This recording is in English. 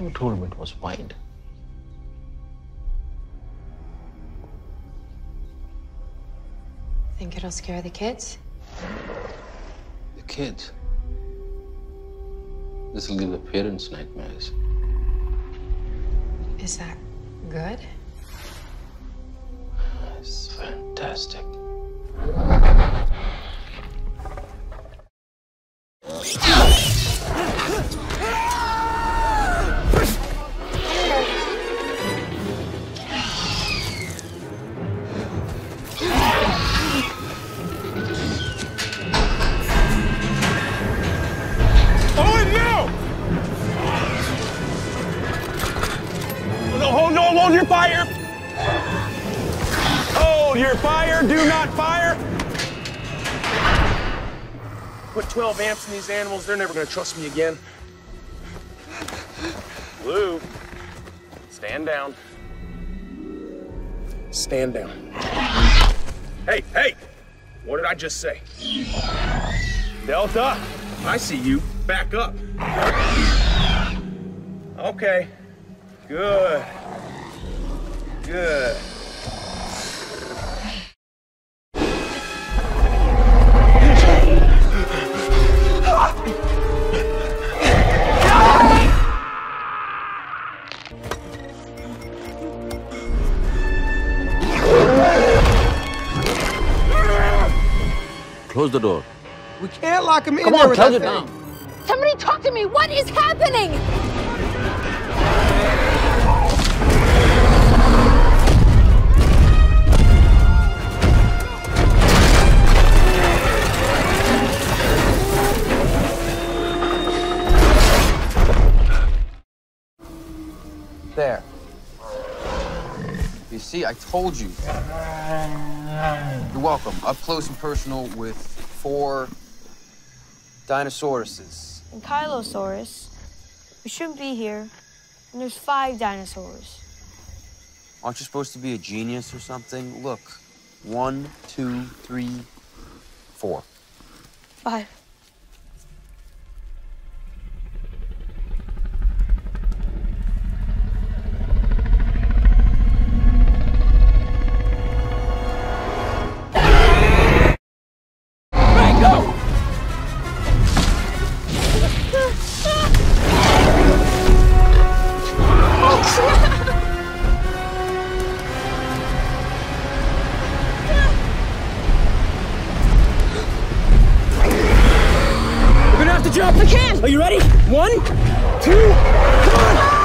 enthrallment was wide. Think it'll scare the kids? The kids? This'll give the parents nightmares. Is that good? It's fantastic. Hold your fire! Hold your fire! Do not fire! Put 12 amps in these animals, they're never gonna trust me again. Blue, stand down. Stand down. Hey, hey! What did I just say? Delta, I see you. Back up. Okay, good. Good. Close the door. We can't lock him in. Come on, close it down. Somebody talk to me. What is happening? There. You see, I told you. You're welcome. Up close and personal with 4 dinosauruses. Ankylosaurus. We shouldn't be here. And there's 5 dinosaurs. Aren't you supposed to be a genius or something? Look. 1, 2, 3, 4. 5. Jump! I can! Are you ready? 1, 2, come on!